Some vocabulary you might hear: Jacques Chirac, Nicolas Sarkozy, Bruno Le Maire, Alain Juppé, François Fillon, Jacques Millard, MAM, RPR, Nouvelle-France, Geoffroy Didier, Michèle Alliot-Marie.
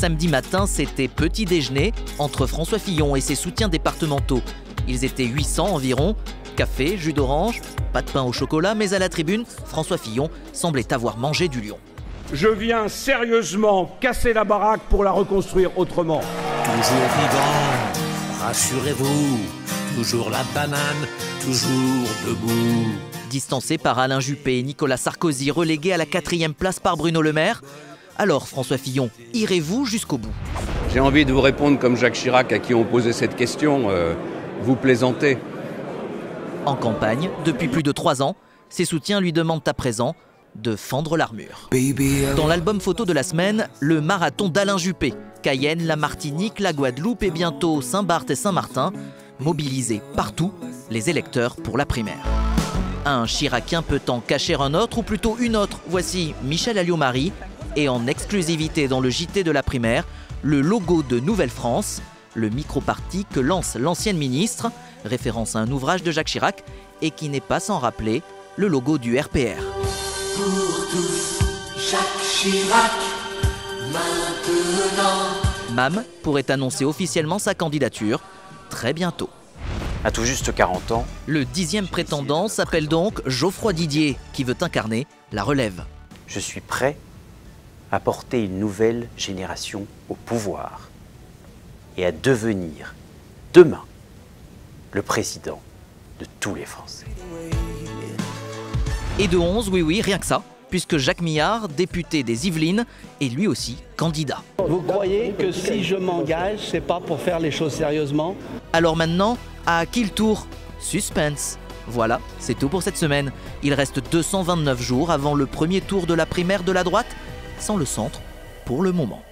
Samedi matin, c'était petit déjeuner entre François Fillon et ses soutiens départementaux. Ils étaient 800 environ. Café, jus d'orange, pas de pain au chocolat, mais à la tribune, François Fillon semblait avoir mangé du lion. Je viens sérieusement casser la baraque pour la reconstruire autrement. Toujours vivant, rassurez-vous, toujours la banane, toujours debout. Distancé par Alain Juppé et Nicolas Sarkozy, relégué à la 4e place par Bruno Le Maire. Alors François Fillon, irez-vous jusqu'au bout? J'ai envie de vous répondre comme Jacques Chirac à qui on posait cette question, vous plaisantez. En campagne, depuis plus de 3 ans, ses soutiens lui demandent à présent de fendre l'armure. Dans l'album photo de la semaine, le marathon d'Alain Juppé. Cayenne, la Martinique, la Guadeloupe et bientôt Saint-Barth et Saint-Martin, mobilisés partout les électeurs pour la primaire. Un Chiracien peut en cacher un autre, ou plutôt une autre. Voici Michèle Alliot-Marie et en exclusivité dans le JT de la primaire, le logo de Nouvelle-France, le micro-parti que lance l'ancienne ministre, référence à un ouvrage de Jacques Chirac et qui n'est pas sans rappeler le logo du RPR. Pour tous, Jacques Chirac, maintenant. MAM pourrait annoncer officiellement sa candidature très bientôt. À tout juste 40 ans. Le 10e prétendant s'appelle donc Geoffroy Didier, qui veut incarner la relève. Je suis prêt à porter une nouvelle génération au pouvoir et à devenir demain le président de tous les Français. Et de 11, oui, rien que ça, puisque Jacques Millard, député des Yvelines, est lui aussi candidat. Vous croyez que si je m'engage, c'est pas pour faire les choses sérieusement? Alors maintenant, à qui le tour? Suspense. Voilà, c'est tout pour cette semaine. Il reste 229 jours avant le premier tour de la primaire de la droite, sans le centre pour le moment.